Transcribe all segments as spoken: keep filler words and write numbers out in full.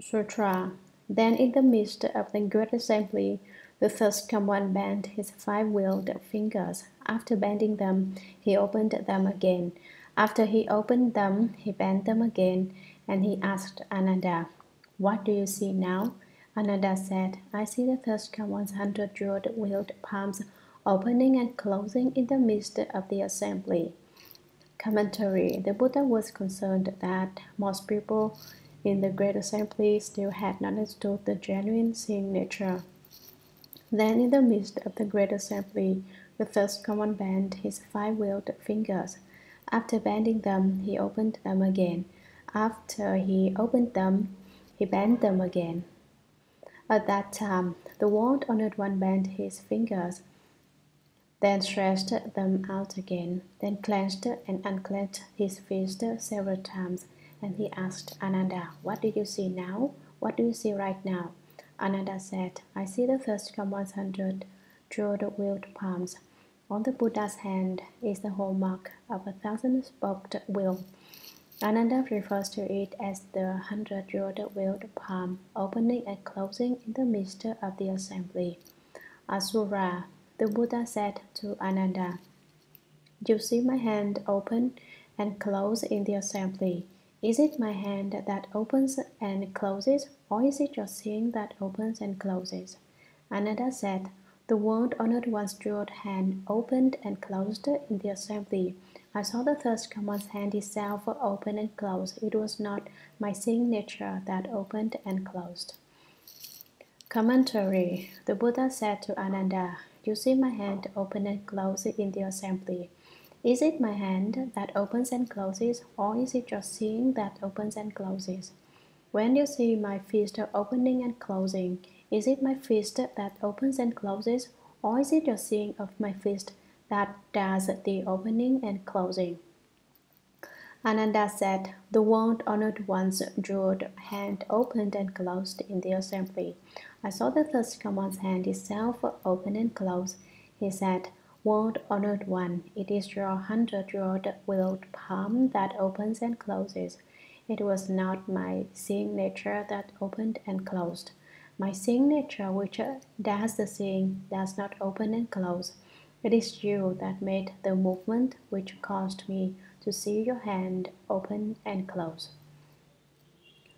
Sutra. Then in the midst of the great assembly, the first come one bent his five-wheeled fingers. After bending them, he opened them again. After he opened them, he bent them again, and he asked Ananda, "What do you see now?" Ananda said, "I see the first come one's hundred jeweled wheeled palms opening and closing in the midst of the assembly." Commentary. The Buddha was concerned that most people in the great assembly still had not understood the genuine seeing nature. Then in the midst of the great assembly, the first come one bent his five-wheeled fingers. After bending them, he opened them again. After he opened them, he bent them again. At that time, the world honored one bent his fingers, then stretched them out again, then clenched and unclenched his fist several times, and he asked Ananda, "What do you see now? What do you see right now?" Ananda said, "I see the first come one's hundred jeweled wheeled palms. On the Buddha's hand is the hallmark of a thousand-spoked wheel." Ananda refers to it as the hundred jeweled wheeled palm, opening and closing in the midst of the assembly. Asura. The Buddha said to Ananda, "You see my hand open and close in the assembly. Is it my hand that opens and closes, or is it your seeing that opens and closes?" Ananda said, "The world honored one's jeweled hand opened and closed in the assembly. I saw the first come one's hand itself open and close. It was not my seeing nature that opened and closed." Commentary. The Buddha said to Ananda, "You see my hand open and close in the assembly. Is it my hand that opens and closes, or is it your seeing that opens and closes? When you see my fist opening and closing, is it my fist that opens and closes, or is it your seeing of my fist that does the opening and closing?" Ananda said, "The world honored one's jeweled hand opened and closed in the assembly. I saw the first come one's hand itself open and close." He said, "World honored one, it is your hundred jeweled wheeled palm that opens and closes. It was not my seeing nature that opened and closed. My seeing nature, which does the seeing, does not open and close. It is you that made the movement which caused me to see your hand open and close."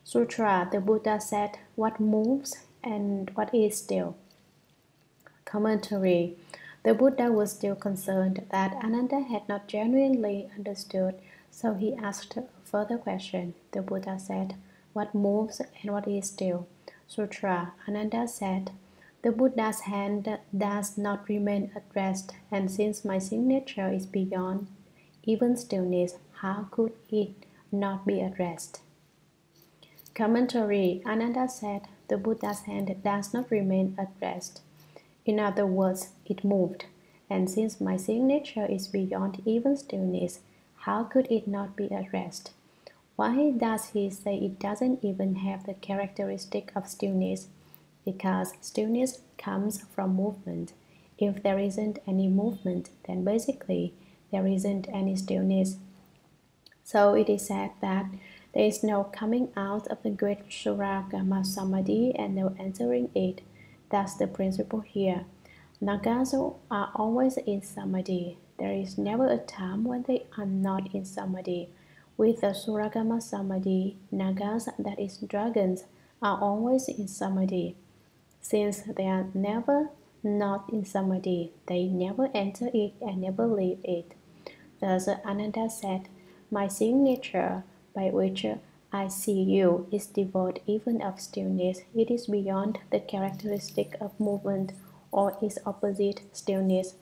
Sutra. The Buddha said, "What moves and what is still?" Commentary. The Buddha was still concerned that Ananda had not genuinely understood, so he asked a further question. The Buddha said, "What moves and what is still?" Sutra. Ananda said, "The Buddha's hand does not remain at rest, and since my signature is beyond even stillness, how could it not be at rest?" Commentary. Ananda said, "The Buddha's hand does not remain at rest. In other words, it moved. And since my signature is beyond even stillness, how could it not be at rest? Why does he say it doesn't even have the characteristic of stillness? Because stillness comes from movement. If there isn't any movement, then basically there isn't any stillness. So it is said that there is no coming out of the great Shurangama samadhi and no entering it. That's the principle here. Nagas are always in samadhi. There is never a time when they are not in samadhi. With the Shurangama samadhi, Nagas, that is dragons, are always in samadhi. Since they are never not in samadhi, they never enter it and never leave it." Thus Ananda said, "My seeing nature, by which I see you, is devoid even of stillness. It is beyond the characteristic of movement, or its opposite, stillness.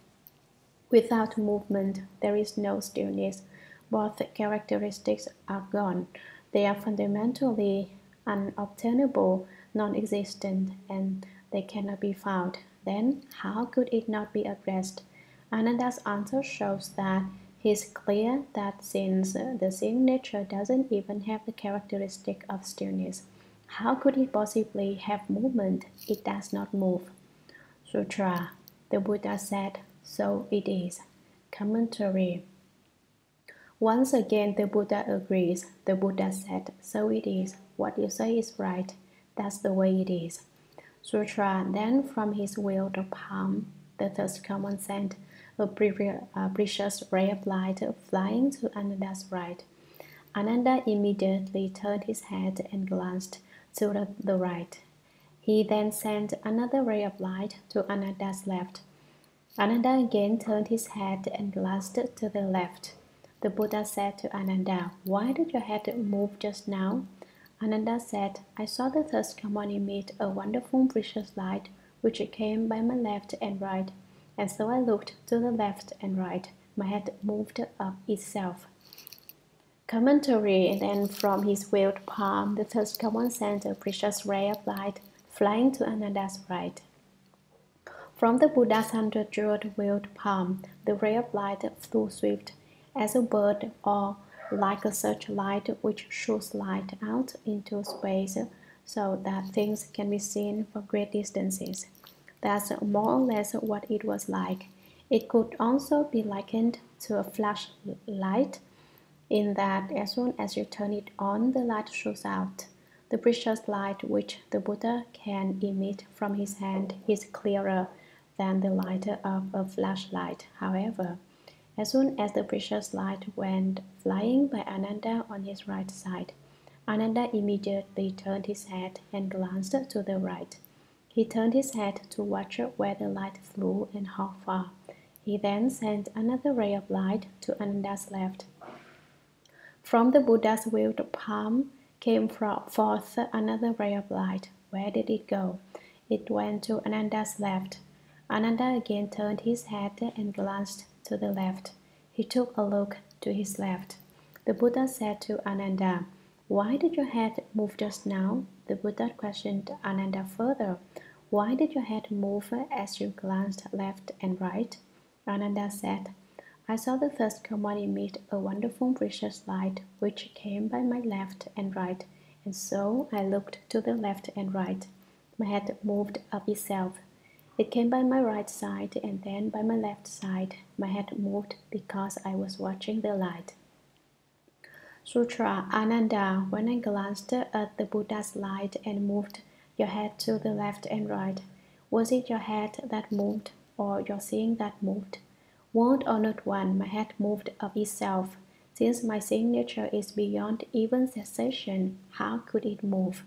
Without movement, there is no stillness. Both characteristics are gone. They are fundamentally unobtainable, non-existent, and they cannot be found. Then how could it not be at rest?" Ananda's answer shows that it is clear that since the seeing nature doesn't even have the characteristic of stillness, how could it possibly have movement? It does not move. Sutra. The Buddha said, "So it is." Commentary. Once again the Buddha agrees. The Buddha said, "So it is. What you say is right. That's the way it is. Sutra then, from his wheel of palm, the third common sent a precious ray of light flying to Ananda's right. Ananda immediately turned his head and glanced to the right. He then sent another ray of light to Ananda's left. Ananda again turned his head and glanced to the left. The Buddha said to Ananda, "Why did your head move just now?" Ananda said, "I saw the third common emit a wonderful precious light which came by my left and right, and so I looked to the left and right. My head moved of itself." Commentary, and then from his veiled palm, the third common sent a precious ray of light flying to Ananda's right. From the Buddha's hundred-jeweled veiled palm, the ray of light flew swift, as a bird or like a searchlight which shoots light out into space so that things can be seen from great distances. That's more or less what it was like. It could also be likened to a flashlight, in that as soon as you turn it on, the light shoots out. The precious light which the Buddha can emit from his hand is clearer than the light of a flashlight, however. As soon as the precious light went flying by Ananda on his right side, Ananda immediately turned his head and glanced to the right. He turned his head to watch where the light flew and how far. He then sent another ray of light to Ananda's left. From the Buddha's veiled palm came forth another ray of light. Where did it go? It went to Ananda's left. Ananda again turned his head and glanced to the left. He took a look to his left. The Buddha said to Ananda, "Why did your head move just now?" The Buddha questioned Ananda further, "Why did your head move as you glanced left and right?" Ananda said, "I saw the third common emit a wonderful precious light which came by my left and right, and so I looked to the left and right. My head moved of itself. It came by my right side and then by my left side. My head moved because I was watching the light." Sutra. Ananda, when I glanced at the Buddha's light and moved your head to the left and right, was it your head that moved or your seeing that moved? One or not one, my head moved of itself. Since my seeing nature is beyond even cessation, how could it move?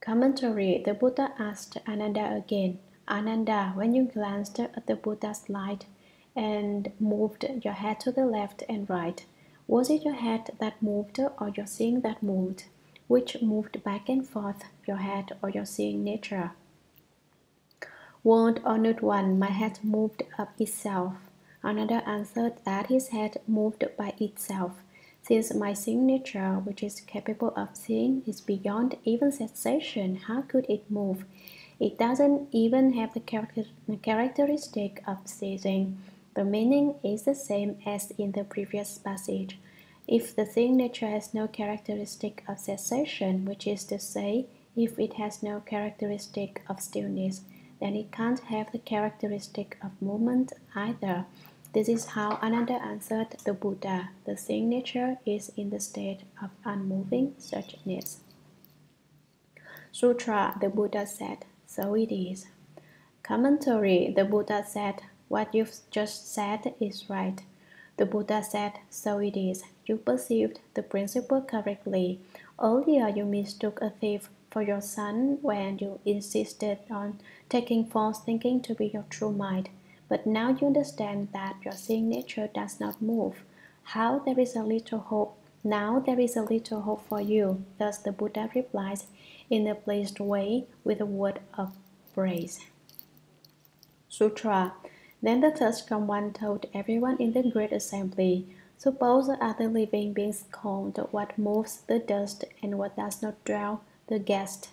Commentary. The Buddha asked Ananda again, "Ananda, when you glanced at the Buddha's light and moved your head to the left and right, was it your head that moved or your seeing that moved? Which moved back and forth, your head or your seeing nature?" "One or not one, my head moved of itself." Ananda answered that his head moved by itself. Since my seeing nature, which is capable of seeing, is beyond even cessation, how could it move? It doesn't even have the character characteristic of ceasing. The meaning is the same as in the previous passage. If the seeing nature has no characteristic of cessation, which is to say, if it has no characteristic of stillness, then it can't have the characteristic of movement either. This is how Ananda answered the Buddha. The seeing nature is in the state of unmoving suchness. Sutra. The Buddha said, "So it is." Commentary. The Buddha said, "What you've just said is right." The Buddha said, "So it is. You perceived the principle correctly. Earlier you mistook a thief for your son when you insisted on taking false thinking to be your true mind. But now you understand that your seeing nature does not move. How there is a little hope. Now there is a little hope for you." Thus the Buddha replies in a pleased way with a word of praise. Sutra. Then the third common told everyone in the great assembly, "Suppose other living beings count what moves the dust and what does not drown the guest."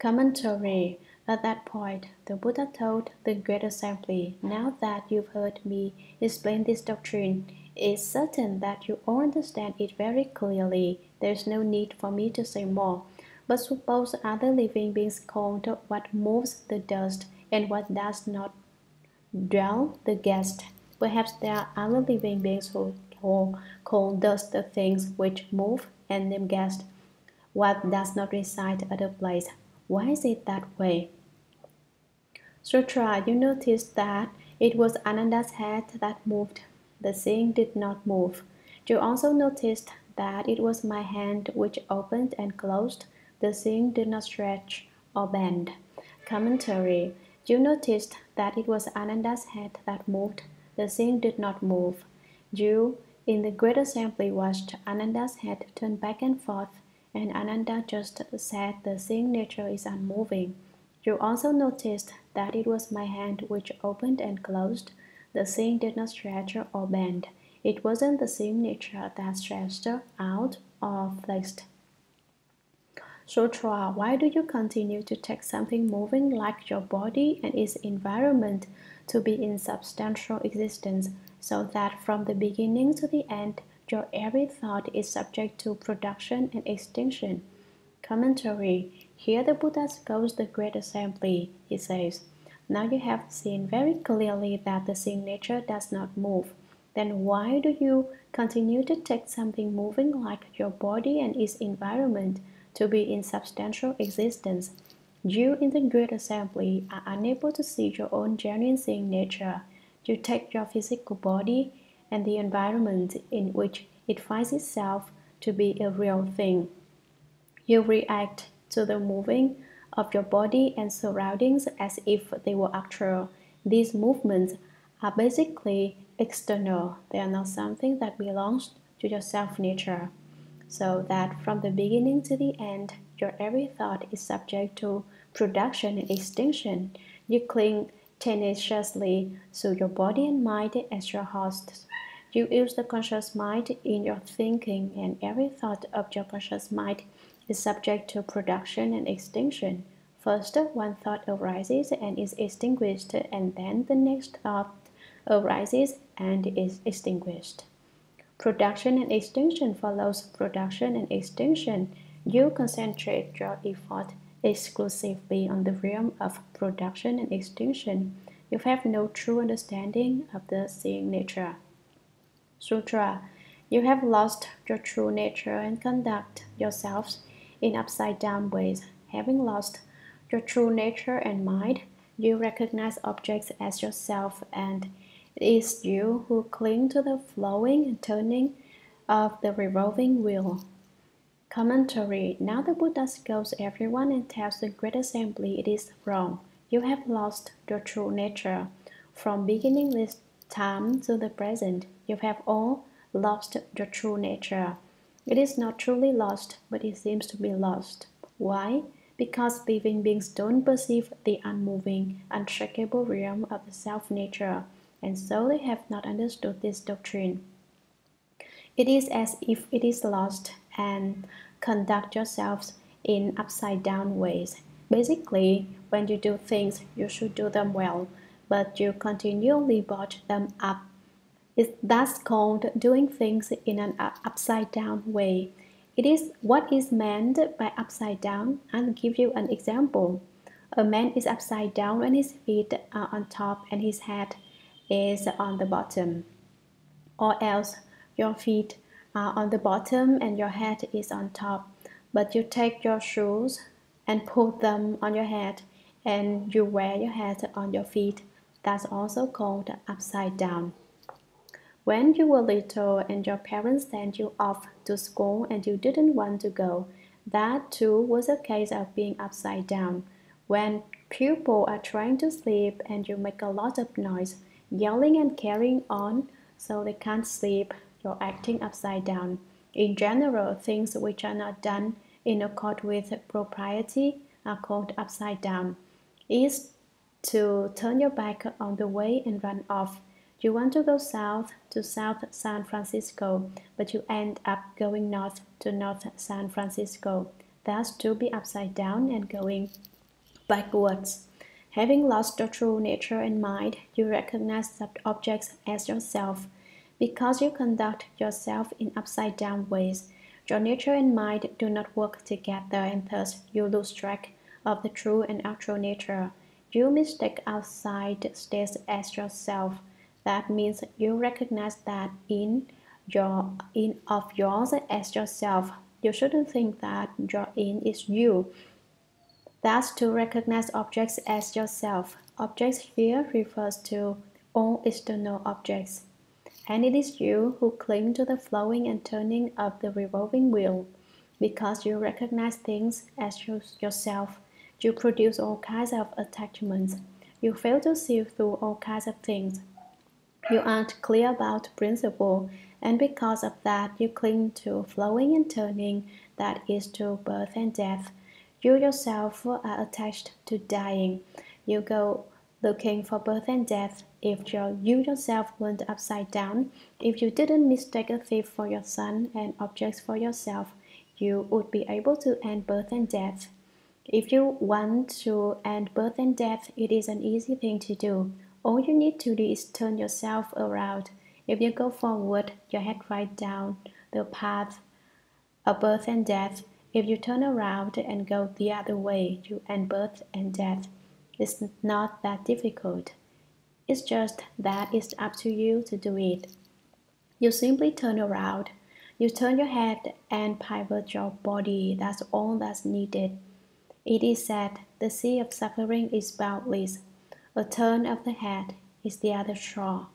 Commentary. At that point, the Buddha told the great assembly, "Now that you've heard me explain this doctrine, it's certain that you all understand it very clearly. There's no need for me to say more. But suppose other living beings count what moves the dust and what does not drown the guest. Perhaps there are other living beings who call dust the things which move and name guest. what does not reside at a place. Why is it that way? Sutra, you noticed that it was Ananda's head that moved. The seeing did not move. You also noticed that it was my hand which opened and closed. The seeing did not stretch or bend. Commentary, you noticed that it was Ananda's head that moved. The seeing did not move. You, in the great assembly, watched Ananda's head turn back and forth, and Ananda just said the seeing nature is unmoving. You also noticed that it was my hand which opened and closed. The seeing did not stretch or bend. It wasn't the seeing nature that stretched out or flexed. Sutra, why do you continue to take something moving like your body and its environment to be in substantial existence, so that from the beginning to the end, your every thought is subject to production and extinction? Commentary, here the Buddha goes the great assembly. He says, now you have seen very clearly that the seeing nature does not move. Then why do you continue to take something moving like your body and its environment to be in substantial existence? You in the great assembly are unable to see your own genuine seeing nature. You take your physical body and the environment in which it finds itself to be a real thing. You react to the moving of your body and surroundings as if they were actual. These movements are basically external. They are not something that belongs to your self-nature. So that from the beginning to the end, your every thought is subject to production and extinction. You cling tenaciously to your body and mind as your hosts. You use the conscious mind in your thinking, and every thought of your conscious mind is subject to production and extinction. First, one thought arises and is extinguished, and then the next thought arises and is extinguished. Production and extinction follows production and extinction. You concentrate your effort exclusively on the realm of production and extinction. You have no true understanding of the seeing nature. Sutra, you have lost your true nature and conduct yourselves in upside-down ways. Having lost your true nature and mind, you recognize objects as yourself, and it is you who cling to the flowing and turning of the revolving wheel. Commentary, now the Buddha scolds everyone and tells the great assembly it is wrong. You have lost your true nature. From beginning this time to the present, you have all lost your true nature. It is not truly lost, but it seems to be lost. Why? Because living beings don't perceive the unmoving, unshakable realm of the self-nature, and so they have not understood this doctrine. It is as if it is lost, and conduct yourselves in upside-down ways. Basically, when you do things, you should do them well, but you continually botch them up. It, that's called doing things in an upside-down way. It is what is meant by upside-down. I'll give you an example. A man is upside down when his feet are on top and his head is on the bottom, or else your feet are on the bottom and your head is on top, but you take your shoes and put them on your head and you wear your head on your feet. That's also called upside down. When you were little and your parents sent you off to school and you didn't want to go, that too was a case of being upside down. When pupils are trying to sleep and you make a lot of noise, yelling and carrying on so they can't sleep, you're acting upside down. In general, things which are not done in accord with propriety are called upside down. It is to turn your back on the way and run off. You want to go south to South San Francisco, but you end up going north to North San Francisco. That's to be upside down and going backwards. Having lost your true nature and mind, you recognize objects as yourself. Because you conduct yourself in upside-down ways, your nature and mind do not work together, and thus you lose track of the true and actual nature. You mistake outside states as yourself. That means you recognize that in your in of yours as yourself, You shouldn't think that drawing is you. That's to recognize objects as yourself. Objects here refers to all external objects. And it is you who cling to the flowing and turning of the revolving wheel. Because you recognize things as you, yourself, you produce all kinds of attachments. You fail to see through all kinds of things. You aren't clear about principle, and because of that, you cling to flowing and turning, that is to birth and death. You yourself are attached to dying. You go looking for birth and death. If your, you yourself went upside down, if you didn't mistake a thief for your son and objects for yourself, you would be able to end birth and death. If you want to end birth and death, it is an easy thing to do. All you need to do is turn yourself around. If you go forward, your head right down the path of birth and death. If you turn around and go the other way, you end birth and death. It's not that difficult. It's just that it's up to you to do it. You simply turn around. You turn your head and pivot your body. That's all that's needed. It is said, the sea of suffering is boundless. A turn of the head is the other shore.